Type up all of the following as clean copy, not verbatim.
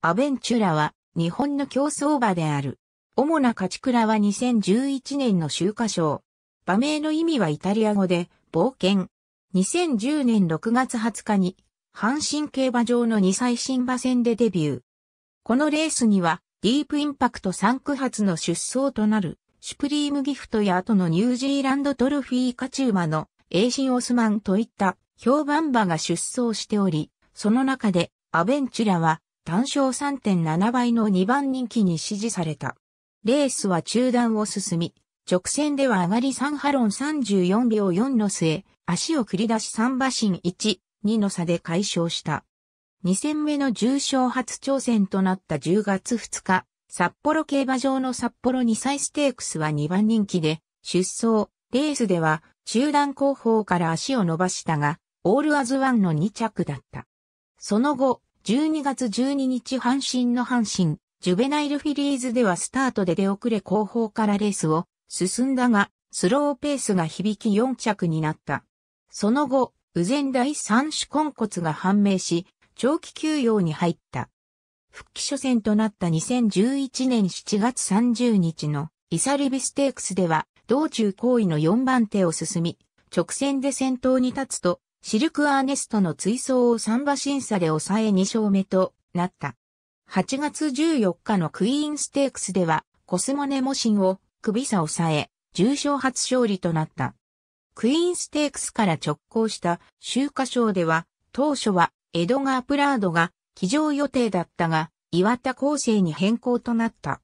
アベンチュラは日本の競走馬である。主な勝ち鞍は2011年の秋華賞。馬名の意味はイタリア語で冒険。2010年6月20日に阪神競馬場の2歳新馬戦でデビュー。このレースにはディープインパクト3区発の出走となるシュプリームギフトや後のニュージーランドトロフィー勝ち馬のエイシンオスマンといった評判馬が出走しており、その中でアベンチュラは単勝 3.7 倍の2番人気に支持された。レースは中断を進み、直線では上がり3ハロン34秒4の末、足を繰り出し3馬身1、2の差で快勝した。2戦目の重賞初挑戦となった10月2日、札幌競馬場の札幌2歳ステークスは2番人気で、出走、レースでは中団後方から足を伸ばしたが、オールアズワンの2着だった。その後、12月12日阪神の阪神、ジュベナイルフィリーズではスタートで出遅れ後方からレースを進んだが、スローペースが響き4着になった。その後、右前第3種根骨が判明し、長期休養に入った。復帰初戦となった2011年7月30日のイサリビステークスでは、道中好位の4番手を進み、直線で先頭に立つと、シルクアーネストの追走を3馬身差で抑え2勝目となった。8月14日のクイーンステークスではコスモネモシンを首差抑え、重賞初勝利となった。クイーンステークスから直行した秋華賞では当初はエドガー・プラードが騎乗予定だったが岩田構成に変更となった。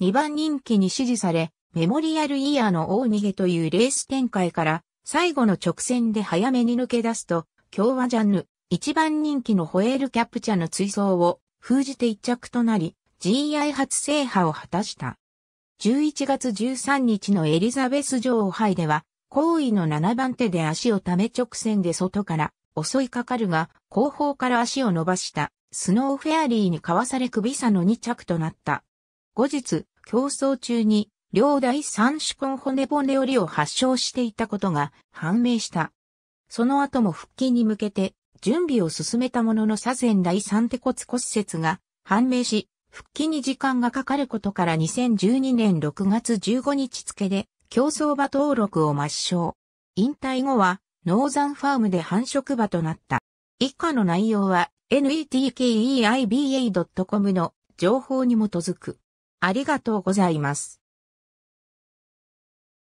2番人気に支持されメモリアルイヤーの大逃げというレース展開から最後の直線で早めに抜け出すと、京和ジャンヌ、一番人気のホエールキャプチャの追走を封じて一着となり、GI 初制覇を果たした。11月13日のエリザベス女王杯では、好位の7番手で足をため直線で外から襲いかかるが、後方から足を伸ばした、スノーフェアリーにかわされ首差の2着となった。後日、競走中に、両第三種根骨骨折りを発症していたことが判明した。その後も復帰に向けて準備を進めたものの左前第三手骨骨折が判明し、復帰に時間がかかることから2012年6月15日付で競走馬登録を抹消。引退後はノーザンファームで繁殖馬となった。以下の内容は NETKEIBA.com の情報に基づく。ありがとうございます。